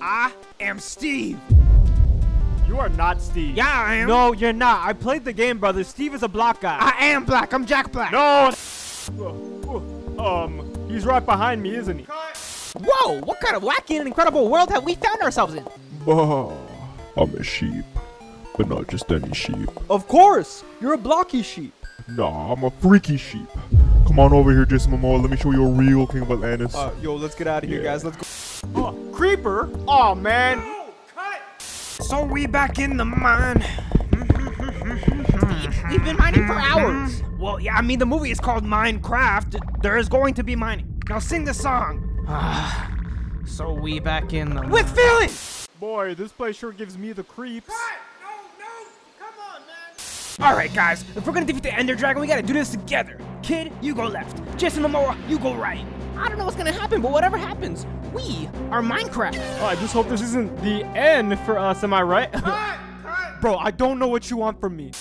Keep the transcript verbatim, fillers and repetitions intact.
I am Steve. You are not Steve. Yeah, I am. No, you're not. I played the game, brother. Steve is a black guy. I am black. I'm Jack Black. No. Um, he's right behind me, isn't he? Whoa, what kind of wacky and incredible world have we found ourselves in? Oh, I'm a sheep, but not just any sheep. Of course, you're a blocky sheep. Nah, I'm a freaky sheep. Come on over here, Jason Momoa. Let me show you a real King of Atlantis. Uh, yo, let's get out of here, yeah. guys. Let's go. Oh, Creeper? Oh, man. No, cut. So we back in the mine. Steve, we've been mining for hours. Well, yeah, I mean, the movie is called Minecraft. There is going to be mining. Now sing the song. So we back in the with feelings. Boy, this place sure gives me the creeps. Cut. No, no, come on, man. All right, guys, if we're gonna defeat the Ender Dragon, we gotta do this together. Kid, you go left. Jason Momoa, you go right. I don't know what's gonna happen, but whatever happens, we are Minecraft. Oh, I just hope this isn't the end for us. Am I right? Cut, cut. Bro, I don't know what you want from me.